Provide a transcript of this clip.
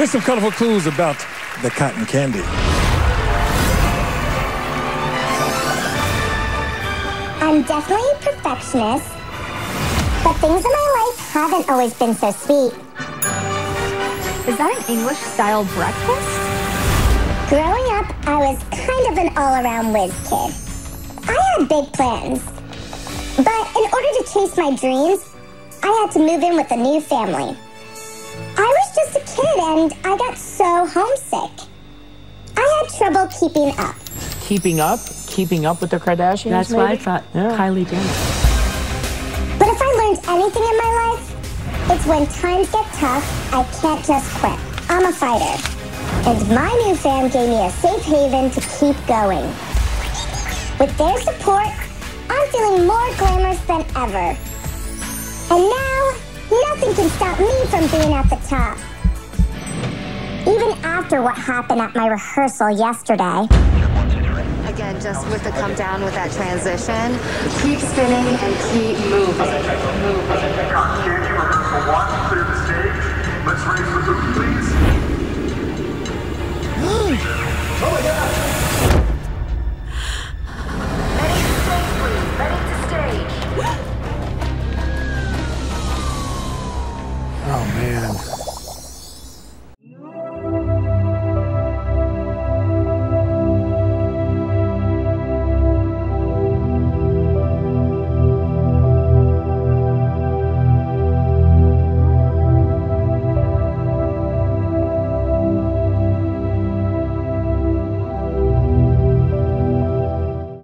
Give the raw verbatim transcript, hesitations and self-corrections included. Here's some colorful clues about the cotton candy. I'm definitely a perfectionist, but things in my life haven't always been so sweet. Is that an English-style breakfast? Growing up, I was kind of an all-around whiz kid. I had big plans, but in order to chase my dreams, I had to move in with a new family. I was just a kid, and I got so homesick. I had trouble keeping up. Keeping up? Keeping up with the Kardashians? That's maybe? What I thought. Yeah. Kylie Jenner. But if I learned anything in my life, it's when times get tough, I can't just quit. I'm a fighter. And my new fam gave me a safe haven to keep going. With their support, I'm feeling more glamorous than ever. And now, nothing can stop me from being at the top. Even after what happened at my rehearsal yesterday. Again, just with the come down with that transition, keep spinning and keep moving. Clear the stage. Let's raise the hoop, please. Oh my God! Ready to stage. Ready to stage. Oh man.